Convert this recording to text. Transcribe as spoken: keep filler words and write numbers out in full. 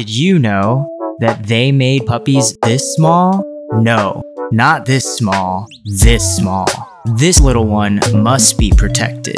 Did you know that they made puppies this small? No, not this small, this small. This little one must be protected.